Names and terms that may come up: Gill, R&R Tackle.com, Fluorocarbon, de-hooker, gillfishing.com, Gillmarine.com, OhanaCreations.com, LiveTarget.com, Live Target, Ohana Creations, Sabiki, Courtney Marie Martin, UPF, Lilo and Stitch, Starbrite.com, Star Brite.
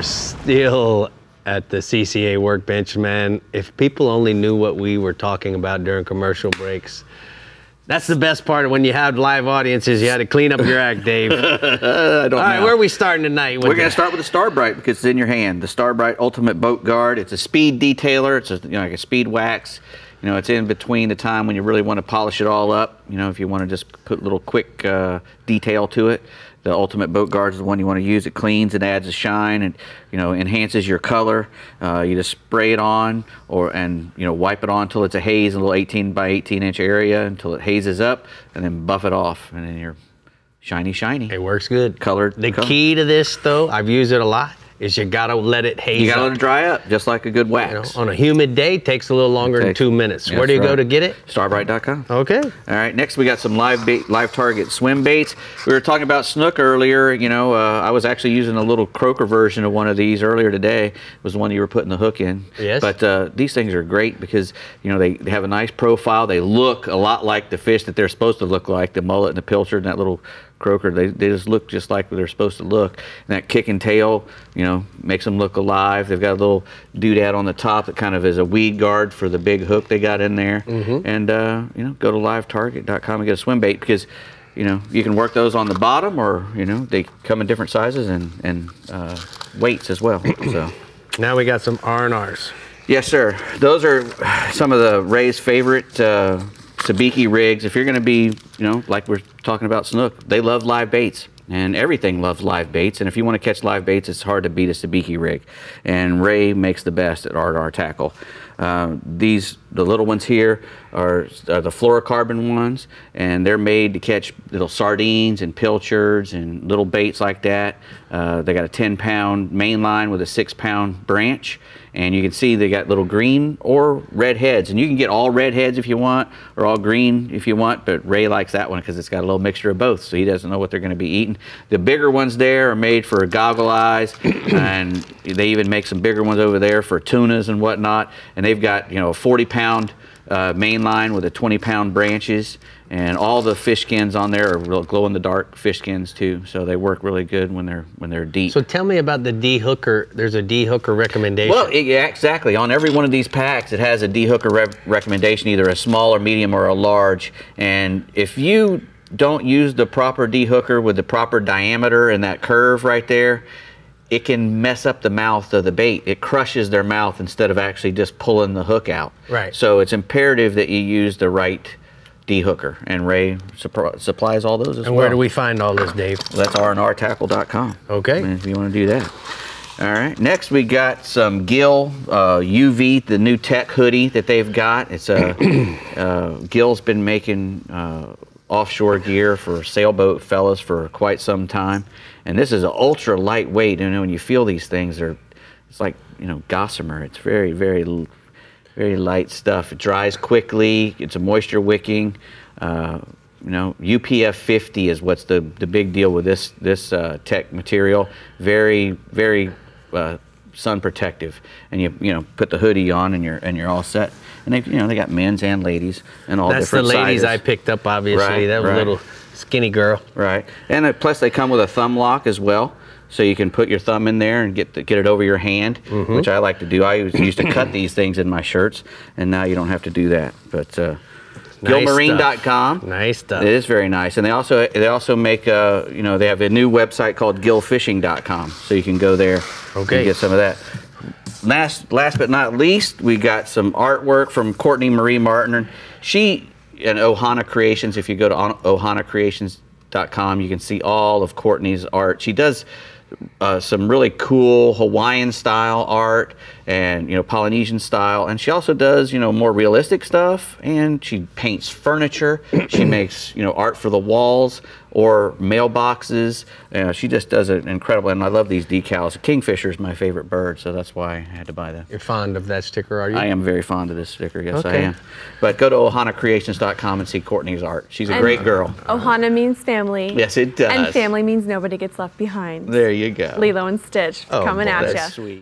We're still at the CCA workbench, man. If people only knew what we were talking about during commercial breaks. That's the best part of when you have live audiences. You had to clean up your act, Dave. All right, where are we starting tonight? We're going to start with the Star Brite because it's in your hand. The Star Brite Ultimate Boat Guard. It's a speed detailer. It's like a speed wax. You know, it's in between the time when you really want to polish it all up. You know, if you want to just put a little quick detail to it. The Ultimate Boat Guard is the one you want to use. It cleans and adds a shine, and you know, enhances your color. You just spray it on, and you know, wipe it on until it's a haze, a little 18 by 18 inch area until it hazes up, and then buff it off, and then you're shiny. It works good. Colored. The key to this, though, I've used it a lot, is you gotta let it haze. You gotta let it dry up, just like a good wax. You know, on a humid day, it takes a little longer than 2 minutes. Yes, where do you go to get it? Starbrite.com. Okay. All right. Next, we got some live target swim baits. We were talking about snook earlier. You know, I was actually using a little croaker version of one of these earlier today. It was the one you were putting the hook in. Yes. But these things are great because you know they have a nice profile. They look a lot like the fish that they're supposed to look like, the mullet and the pilchard and that little croaker. They just look just like they're supposed to look. And that kick and tail, you know, makes them look alive. They've got a little doodad on the top that kind of is a weed guard for the big hook they got in there. Mm-hmm. And, you know, go to LiveTarget.com and get a swim bait because, you know, you can work those on the bottom or, you know, they come in different sizes and weights as well. So now we got some R&Rs. Yes, sir. Those are some of the Ray's favorite Sabiki rigs. If you're going to be, you know, like we're talking about snook, they love live baits, and everything loves live baits, and if you want to catch live baits, it's hard to beat a Sabiki rig, and Ray makes the best at R&R Tackle. The little ones here are the fluorocarbon ones, and they're made to catch little sardines and pilchards and little baits like that. They got a 10-pound main line with a 6-pound branch, and you can see they got little green or red heads, and you can get all red heads if you want or all green if you want, but Ray likes that one because it's got a little mixture of both, so he doesn't know what they're going to be eating. The bigger ones there are made for goggle eyes, and they even make some bigger ones over there for tunas and whatnot, and they've got, you know, a 40-pound main line with a 20-pound branches, and all the fish skins on there are real glow-in-the-dark fish skins too, so they work really good when they're deep. So tell me about the de-hooker. There's a de-hooker recommendation. Well, yeah, exactly. On every one of these packs, it has a de-hooker recommendation, either a small or medium or a large, and if you don't use the proper de-hooker with the proper diameter and that curve right there, it can mess up the mouth of the bait. It crushes their mouth instead of actually just pulling the hook out. Right. So it's imperative that you use the right de-hooker, and Ray supplies all those as well. And where do we find all this, Dave? Well, that's R&R Tackle.com. Okay. If you want to do that. All right. Next, we got some Gill UV, the new tech hoodie that they've got. It's a Gill's been making offshore gear for sailboat fellas for quite some time, and this is an ultra lightweight. You know, when you feel these things, it's like, you know, gossamer. It's very, very, very light stuff. It dries quickly. It's a moisture wicking. You know, UPF 50 is what's the big deal with this tech material. Very, very sun protective, and you know, put the hoodie on and you're all set. And they, you know, they got men's and ladies and all different sizes. That's the ladies I picked up, obviously. Right, that was a little skinny girl. Right. And plus they come with a thumb lock as well, so you can put your thumb in there and get it over your hand, mm-hmm. which I like to do. I used to cut these things in my shirts, and now you don't have to do that. But Gillmarine.com. Nice stuff. It is very nice, and they also make you know, they have a new website called gillfishing.com, so you can go there and get some of that. Last but not least, we got some artwork from Courtney Marie Martin. She and Ohana Creations. If you go to OhanaCreations.com, you can see all of Courtney's art. She does some really cool Hawaiian style art, and you know, Polynesian style, and she also does, you know, more realistic stuff, and she paints furniture. She makes, you know, art for the walls or mailboxes. You know, she just does an incredible, and I love these decals. Kingfisher is my favorite bird, so that's why I had to buy that. You're fond of that sticker, are you? I am very fond of this sticker, yes, I am. But go to OhanaCreations.com and see Courtney's art. She's a great girl. Ohana means family. Yes, it does. And family means nobody gets left behind. There you go. Lilo and Stitch coming at you. That's sweet.